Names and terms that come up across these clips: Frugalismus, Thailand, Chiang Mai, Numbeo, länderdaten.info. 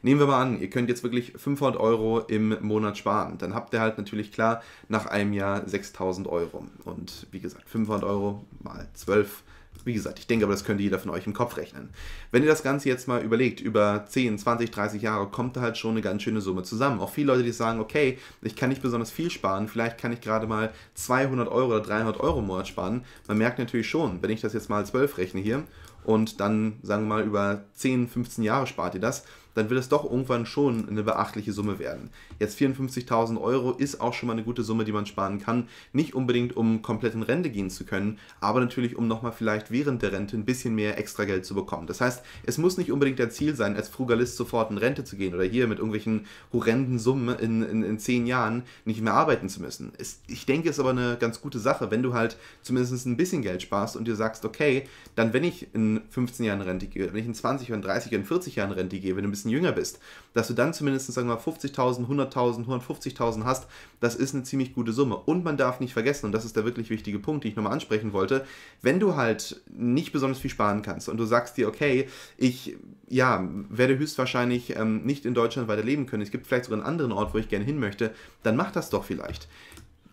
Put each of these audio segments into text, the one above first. Nehmen wir mal an, ihr könnt jetzt wirklich 500 Euro im Monat sparen. Dann habt ihr halt natürlich klar nach einem Jahr 6.000 Euro. Und wie gesagt, 500 Euro mal 12, wie gesagt, ich denke aber, das könnte jeder von euch im Kopf rechnen. Wenn ihr das Ganze jetzt mal überlegt, über 10, 20, 30 Jahre kommt da halt schon eine ganz schöne Summe zusammen. Auch viele Leute, die sagen, okay, ich kann nicht besonders viel sparen, vielleicht kann ich gerade mal 200 Euro oder 300 Euro im Monat sparen. Man merkt natürlich schon, wenn ich das jetzt mal 12 rechne hier und dann, sagen wir mal, über 10, 15 Jahre spart ihr das, dann wird es doch irgendwann schon eine beachtliche Summe werden. Jetzt 54.000 Euro ist auch schon mal eine gute Summe, die man sparen kann. Nicht unbedingt, um komplett in Rente gehen zu können, aber natürlich, um nochmal vielleicht während der Rente ein bisschen mehr extra Geld zu bekommen. Das heißt, es muss nicht unbedingt der Ziel sein, als Frugalist sofort in Rente zu gehen oder hier mit irgendwelchen horrenden Summen in 10 Jahren nicht mehr arbeiten zu müssen. Ich denke, es ist aber eine ganz gute Sache, wenn du halt zumindest ein bisschen Geld sparst und dir sagst, okay, dann wenn ich in 15 Jahren Rente gehe, wenn ich in 20, in 30, in 40 Jahren Rente gehe, wenn du ein bisschen jünger bist, dass du dann zumindest, sagen wir mal, 50.000, 100.000, 150.000 hast, das ist eine ziemlich gute Summe. Und man darf nicht vergessen, und das ist der wirklich wichtige Punkt, den ich nochmal ansprechen wollte, wenn du halt nicht besonders viel sparen kannst und du sagst dir, okay, ich werde höchstwahrscheinlich nicht in Deutschland weiter leben können, es gibt vielleicht sogar einen anderen Ort, wo ich gerne hin möchte, dann mach das doch vielleicht.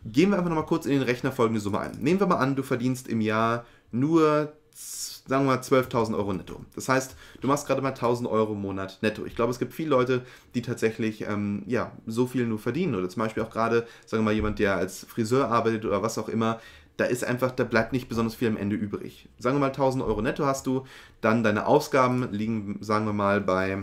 Gehen wir einfach nochmal kurz in den Rechner folgende Summe ein. Nehmen wir mal an, du verdienst im Jahr nur, sagen wir mal, 12.000 Euro netto. Das heißt, du machst gerade mal 1.000 Euro im Monat netto. Ich glaube, es gibt viele Leute, die tatsächlich so viel nur verdienen. Oder zum Beispiel auch gerade, sagen wir mal, jemand, der als Friseur arbeitet oder was auch immer, da ist einfach, da bleibt nicht besonders viel am Ende übrig. Sagen wir mal, 1.000 Euro netto hast du, dann deine Ausgaben liegen, sagen wir mal bei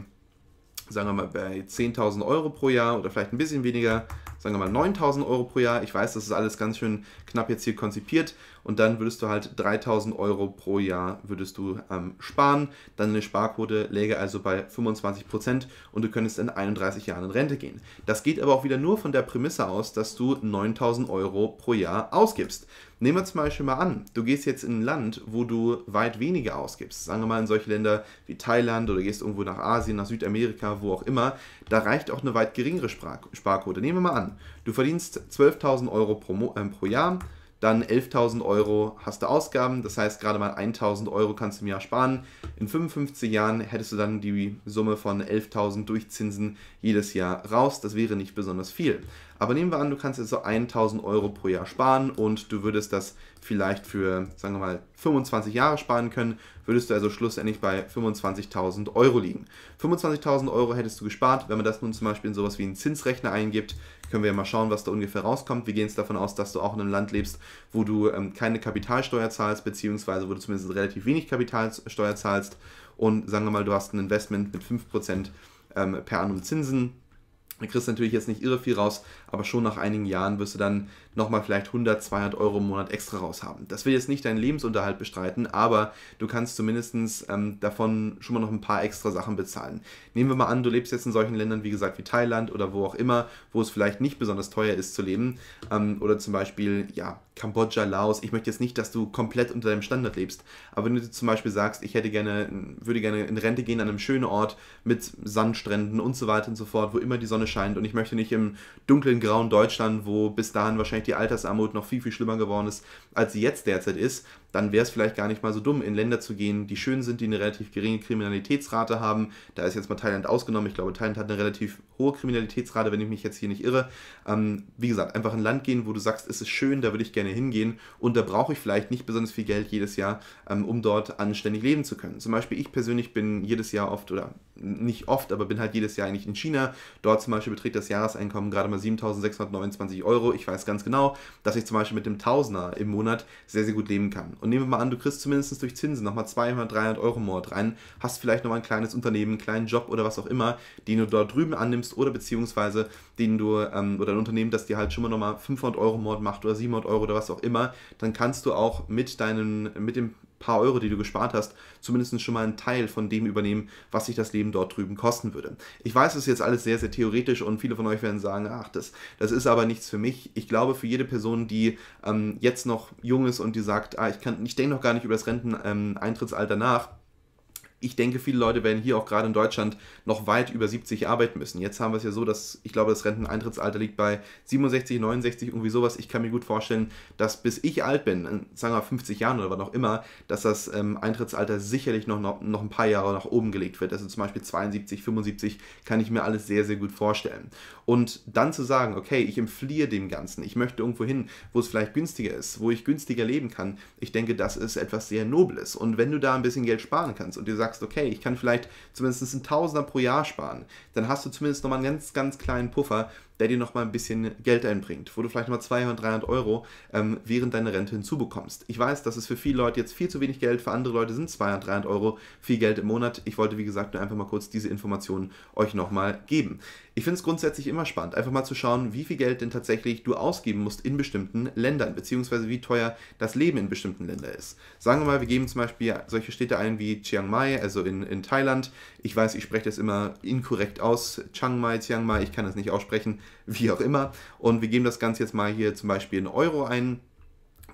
10.000 Euro pro Jahr oder vielleicht ein bisschen weniger, sagen wir mal 9.000 Euro pro Jahr. Ich weiß, das ist alles ganz schön knapp jetzt hier konzipiert. Und dann würdest du halt 3.000 Euro pro Jahr würdest du sparen. Dann eine Sparquote läge also bei 25% und du könntest in 31 Jahren in Rente gehen. Das geht aber auch wieder nur von der Prämisse aus, dass du 9.000 Euro pro Jahr ausgibst. Nehmen wir zum Beispiel mal an, du gehst jetzt in ein Land, wo du weit weniger ausgibst. Sagen wir mal in solche Länder wie Thailand oder gehst irgendwo nach Asien, nach Südamerika, wo auch immer. Da reicht auch eine weit geringere Sparquote. Nehmen wir mal an, du verdienst 12.000 Euro pro Jahr, dann 11.000 Euro hast du Ausgaben, das heißt gerade mal 1.000 Euro kannst du im Jahr sparen. In 55 Jahren hättest du dann die Summe von 11.000 durch Zinsen jedes Jahr raus, das wäre nicht besonders viel. Aber nehmen wir an, du kannst jetzt so 1.000 Euro pro Jahr sparen und du würdest das vielleicht für, sagen wir mal, 25 Jahre sparen können, würdest du also schlussendlich bei 25.000 Euro liegen. 25.000 Euro hättest du gespart, wenn man das nun zum Beispiel in sowas wie einen Zinsrechner eingibt, können wir ja mal schauen, was da ungefähr rauskommt. Wir gehen jetzt davon aus, dass du auch in einem Land lebst, wo du keine Kapitalsteuer zahlst, beziehungsweise wo du zumindest relativ wenig Kapitalsteuer zahlst und sagen wir mal, du hast ein Investment mit 5% per annum Zinsen. Du kriegst natürlich jetzt nicht irre viel raus, aber schon nach einigen Jahren wirst du dann nochmal vielleicht 100, 200 Euro im Monat extra raushaben. Das will jetzt nicht deinen Lebensunterhalt bestreiten, aber du kannst zumindest davon schon mal noch ein paar extra Sachen bezahlen. Nehmen wir mal an, du lebst jetzt in solchen Ländern, wie gesagt, wie Thailand oder wo auch immer, wo es vielleicht nicht besonders teuer ist zu leben oder zum Beispiel, Kambodscha, Laos. Ich möchte jetzt nicht, dass du komplett unter deinem Standard lebst, aber wenn du zum Beispiel sagst, ich würde gerne in Rente gehen an einem schönen Ort mit Sandstränden und so weiter und so fort, wo immer die Sonne scheint und ich möchte nicht im dunklen, grauen Deutschland, wo bis dahin wahrscheinlich die Altersarmut noch viel, viel schlimmer geworden ist, als sie jetzt derzeit ist, dann wäre es vielleicht gar nicht mal so dumm, in Länder zu gehen, die schön sind, die eine relativ geringe Kriminalitätsrate haben. Da ist jetzt mal Thailand ausgenommen. Ich glaube, Thailand hat eine relativ hohe Kriminalitätsrate, wenn ich mich jetzt hier nicht irre. Wie gesagt, einfach in ein Land gehen, wo du sagst, es ist schön, da würde ich gerne hingehen und da brauche ich vielleicht nicht besonders viel Geld jedes Jahr, um dort anständig leben zu können. Zum Beispiel ich persönlich bin jedes Jahr oft, oder nicht oft, aber bin halt jedes Jahr eigentlich in China. Dort zum Beispiel beträgt das Jahreseinkommen gerade mal 7.629 Euro. Ich weiß ganz genau, dass ich zum Beispiel mit dem Tausender im Monat sehr, sehr gut leben kann. Und nehmen wir mal an, du kriegst zumindest durch Zinsen nochmal 200, 300 Euro im Monat rein, hast vielleicht nochmal ein kleines Unternehmen, einen kleinen Job oder was auch immer, den du dort drüben annimmst oder beziehungsweise den du, oder ein Unternehmen, das dir halt schon mal nochmal 500 Euro im Monat macht oder 700 Euro oder was auch immer, dann kannst du auch mit dem paar Euro, die du gespart hast, zumindest schon mal einen Teil von dem übernehmen, was sich das Leben dort drüben kosten würde. Ich weiß, es ist jetzt alles sehr, sehr theoretisch und viele von euch werden sagen, ach, das ist aber nichts für mich. Ich glaube, für jede Person, die jetzt noch jung ist und die sagt, ich denke noch gar nicht über das Renteneintrittsalter nach, ich denke, viele Leute werden hier auch gerade in Deutschland noch weit über 70 arbeiten müssen. Jetzt haben wir es ja so, dass ich glaube, das Renteneintrittsalter liegt bei 67, 69, irgendwie sowas. Ich kann mir gut vorstellen, dass bis ich alt bin, sagen wir 50 Jahren oder was auch immer, dass das Eintrittsalter sicherlich noch ein paar Jahre nach oben gelegt wird. Also zum Beispiel 72, 75 kann ich mir alles sehr, sehr gut vorstellen. Und dann zu sagen, okay, ich entfliehe dem Ganzen, ich möchte irgendwo hin, wo es vielleicht günstiger ist, wo ich günstiger leben kann, ich denke, das ist etwas sehr Nobles. Und wenn du da ein bisschen Geld sparen kannst und dir sagst, okay, ich kann vielleicht zumindest einen Tausender pro Jahr sparen, dann hast du zumindest nochmal einen ganz, ganz kleinen Puffer, der dir nochmal ein bisschen Geld einbringt, wo du vielleicht nochmal 200, 300 Euro während deiner Rente hinzubekommst. Ich weiß, das ist für viele Leute jetzt viel zu wenig Geld, für andere Leute sind 200, 300 Euro viel Geld im Monat. Ich wollte, wie gesagt, nur einfach mal kurz diese Informationen euch nochmal geben. Ich finde es grundsätzlich immer spannend, einfach mal zu schauen, wie viel Geld denn tatsächlich du ausgeben musst in bestimmten Ländern, beziehungsweise wie teuer das Leben in bestimmten Ländern ist. Sagen wir mal, wir geben zum Beispiel solche Städte ein wie Chiang Mai, also in Thailand. Ich weiß, ich spreche das immer inkorrekt aus, Chiang Mai, ich kann das nicht aussprechen, wie auch immer. Und wir geben das Ganze jetzt mal hier zum Beispiel in Euro ein.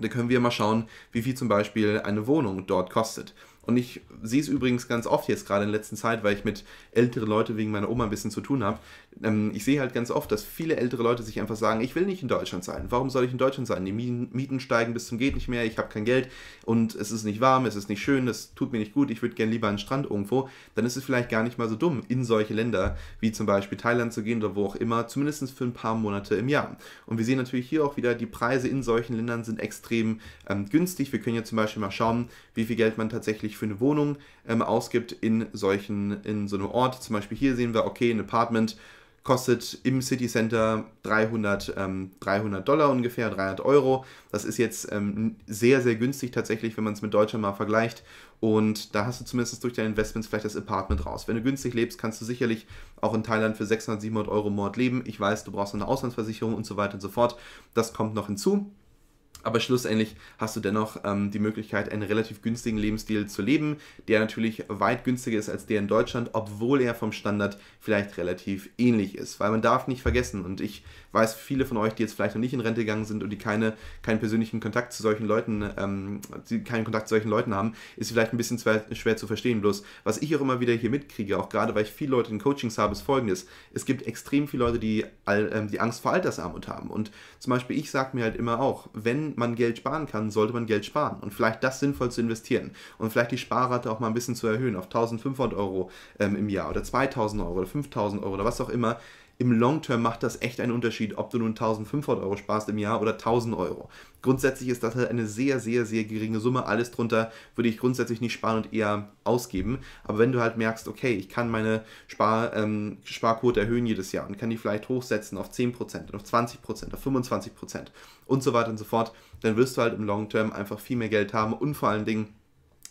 Da können wir mal schauen, wie viel zum Beispiel eine Wohnung dort kostet. Und ich sehe es übrigens ganz oft jetzt gerade in letzter Zeit, weil ich mit älteren Leuten wegen meiner Oma ein bisschen zu tun habe. Ich sehe halt ganz oft, dass viele ältere Leute sich einfach sagen, ich will nicht in Deutschland sein. Warum soll ich in Deutschland sein? Die Mieten steigen bis zum geht nicht mehr, ich habe kein Geld und es ist nicht warm, es ist nicht schön, es tut mir nicht gut, ich würde gerne lieber an den Strand irgendwo. Dann ist es vielleicht gar nicht mal so dumm, in solche Länder wie zum Beispiel Thailand zu gehen oder wo auch immer, zumindest für ein paar Monate im Jahr. Und wir sehen natürlich hier auch wieder, die Preise in solchen Ländern sind extrem günstig. Wir können ja zum Beispiel mal schauen, wie viel Geld man tatsächlich für eine Wohnung ausgibt in so einem Ort. Zum Beispiel hier sehen wir, okay, ein Apartment kostet im City Center 300 $ ungefähr, 300 Euro. Das ist jetzt sehr, sehr günstig tatsächlich, wenn man es mit Deutschland mal vergleicht. Und da hast du zumindest durch deine Investments vielleicht das Apartment raus. Wenn du günstig lebst, kannst du sicherlich auch in Thailand für 600, 700 Euro im Monat leben. Ich weiß, du brauchst eine Auslandsversicherung und so weiter und so fort. Das kommt noch hinzu. Aber schlussendlich hast du dennoch die Möglichkeit, einen relativ günstigen Lebensstil zu leben, der natürlich weit günstiger ist als der in Deutschland, obwohl er vom Standard vielleicht relativ ähnlich ist. Weil man darf nicht vergessen, und ich weiß, viele von euch, die jetzt vielleicht noch nicht in Rente gegangen sind und die keinen persönlichen Kontakt zu solchen Leuten, haben, ist vielleicht ein bisschen schwer zu verstehen. Bloß, was ich auch immer wieder hier mitkriege, auch gerade, weil ich viele Leute in Coachings habe, ist Folgendes. Es gibt extrem viele Leute, die Angst vor Altersarmut haben. Und zum Beispiel, ich sage mir halt immer auch, wenn man Geld sparen kann, sollte man Geld sparen und vielleicht das sinnvoll zu investieren und vielleicht die Sparrate auch mal ein bisschen zu erhöhen auf 1500 Euro im Jahr oder 2000 Euro oder 5000 Euro oder was auch immer. Im Long-Term macht das echt einen Unterschied, ob du nun 1500 Euro sparst im Jahr oder 1000 Euro. Grundsätzlich ist das halt eine sehr, sehr, sehr geringe Summe. Alles drunter würde ich grundsätzlich nicht sparen und eher ausgeben. Aber wenn du halt merkst, okay, ich kann meine Sparquote erhöhen jedes Jahr und kann die vielleicht hochsetzen auf 10%, auf 20%, auf 25% und so weiter und so fort, dann wirst du halt im Long-Term einfach viel mehr Geld haben und vor allen Dingen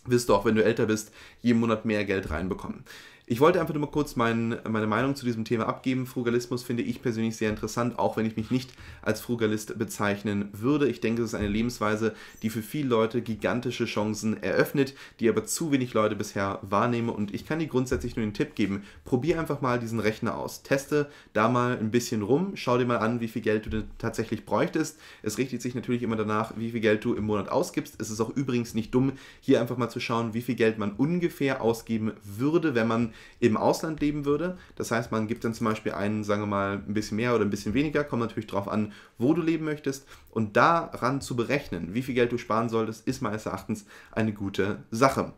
wirst du auch, wenn du älter bist, jeden Monat mehr Geld reinbekommen. Ich wollte einfach nur mal kurz meine Meinung zu diesem Thema abgeben. Frugalismus finde ich persönlich sehr interessant, auch wenn ich mich nicht als Frugalist bezeichnen würde. Ich denke, es ist eine Lebensweise, die für viele Leute gigantische Chancen eröffnet, die aber zu wenig Leute bisher wahrnehmen. Und ich kann dir grundsätzlich nur den Tipp geben, probier einfach mal diesen Rechner aus. Teste da mal ein bisschen rum, schau dir mal an, wie viel Geld du denn tatsächlich bräuchtest. Es richtet sich natürlich immer danach, wie viel Geld du im Monat ausgibst. Es ist auch übrigens nicht dumm, hier einfach mal zu schauen, wie viel Geld man ungefähr ausgeben würde, wenn man im Ausland leben würde. Das heißt, man gibt dann zum Beispiel einen, sagen wir mal, ein bisschen mehr oder ein bisschen weniger, kommt natürlich darauf an, wo du leben möchtest. Und daran zu berechnen, wie viel Geld du sparen solltest, ist meines Erachtens eine gute Sache.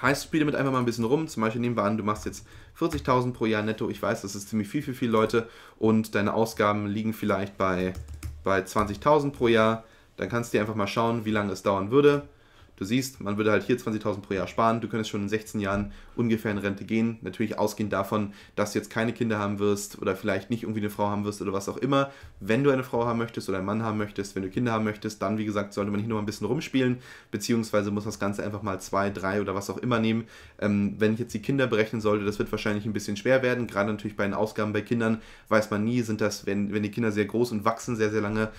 Heißt, spiel damit einfach mal ein bisschen rum. Zum Beispiel nehmen wir an, du machst jetzt 40.000 pro Jahr netto. Ich weiß, das ist ziemlich viel für viele Leute und deine Ausgaben liegen vielleicht bei 20.000 pro Jahr. Dann kannst du dir einfach mal schauen, wie lange es dauern würde. Du siehst, man würde halt hier 20.000 pro Jahr sparen, du könntest schon in 16 Jahren ungefähr in Rente gehen. Natürlich ausgehend davon, dass du jetzt keine Kinder haben wirst oder vielleicht nicht irgendwie eine Frau haben wirst oder was auch immer. Wenn du eine Frau haben möchtest oder einen Mann haben möchtest, wenn du Kinder haben möchtest, dann, wie gesagt, sollte man hier nochmal ein bisschen rumspielen, beziehungsweise muss das Ganze einfach mal 2, 3 oder was auch immer nehmen. Wenn ich jetzt die Kinder berechnen sollte, das wird wahrscheinlich ein bisschen schwer werden, gerade natürlich bei den Ausgaben bei Kindern weiß man nie, sind das, wenn die Kinder sehr groß und wachsen sehr, sehr lange,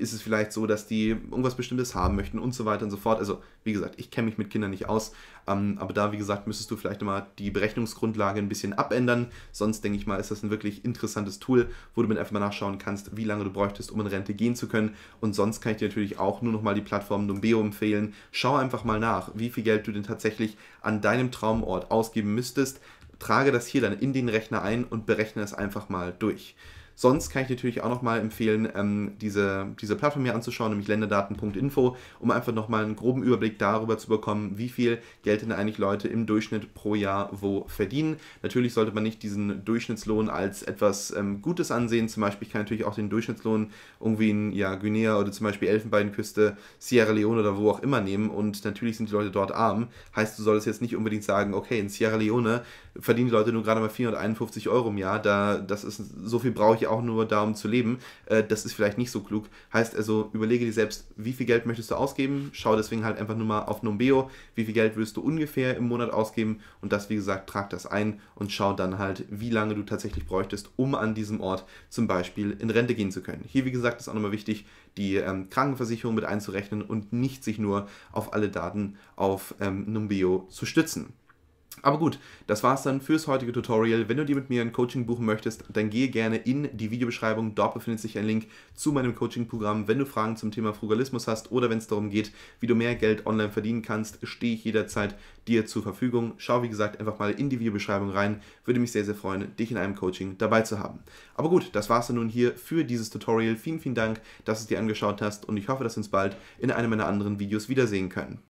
ist es vielleicht so, dass die irgendwas Bestimmtes haben möchten und so weiter und so fort. Also Wie gesagt, ich kenne mich mit Kindern nicht aus, aber da, wie gesagt, müsstest du vielleicht mal die Berechnungsgrundlage ein bisschen abändern. Sonst, denke ich mal, ist das ein wirklich interessantes Tool, wo du mit einfach mal nachschauen kannst, wie lange du bräuchtest, um in Rente gehen zu können. Und sonst kann ich dir natürlich auch nur noch mal die Plattform Numbeo empfehlen. Schau einfach mal nach, wie viel Geld du denn tatsächlich an deinem Traumort ausgeben müsstest. Trage das hier dann in den Rechner ein und berechne es einfach mal durch. Sonst kann ich natürlich auch nochmal empfehlen, diese Plattform hier anzuschauen, nämlich länderdaten.info, um einfach nochmal einen groben Überblick darüber zu bekommen, wie viel Geld denn eigentlich Leute im Durchschnitt pro Jahr wo verdienen. Natürlich sollte man nicht diesen Durchschnittslohn als etwas Gutes ansehen. Zum Beispiel kann ich natürlich auch den Durchschnittslohn irgendwie in Guinea oder zum Beispiel Elfenbeinküste, Sierra Leone oder wo auch immer nehmen. Und natürlich sind die Leute dort arm. Heißt, du solltest jetzt nicht unbedingt sagen, okay, in Sierra Leone verdienen die Leute nur gerade mal 451 € im Jahr. Das ist, so viel brauche ich auch nur da, um zu leben. Das ist vielleicht nicht so klug. Heißt also, überlege dir selbst, wie viel Geld möchtest du ausgeben. Schau deswegen halt einfach nur mal auf Numbeo, wie viel Geld würdest du ungefähr im Monat ausgeben. Und das, wie gesagt, trag das ein und schau dann halt, wie lange du tatsächlich bräuchtest, um an diesem Ort zum Beispiel in Rente gehen zu können. Hier, wie gesagt, ist auch nochmal wichtig, die Krankenversicherung mit einzurechnen und nicht sich nur auf alle Daten auf Numbeo zu stützen. Aber gut, das war's dann fürs heutige Tutorial. Wenn du dir mit mir ein Coaching buchen möchtest, dann gehe gerne in die Videobeschreibung. Dort befindet sich ein Link zu meinem Coaching-Programm. Wenn du Fragen zum Thema Frugalismus hast oder wenn es darum geht, wie du mehr Geld online verdienen kannst, stehe ich jederzeit dir zur Verfügung. Schau, wie gesagt, einfach mal in die Videobeschreibung rein. Würde mich sehr, sehr freuen, dich in einem Coaching dabei zu haben. Aber gut, das war's dann nun hier für dieses Tutorial. Vielen, vielen Dank, dass du es dir angeschaut hast und ich hoffe, dass wir uns bald in einem meiner anderen Videos wiedersehen können.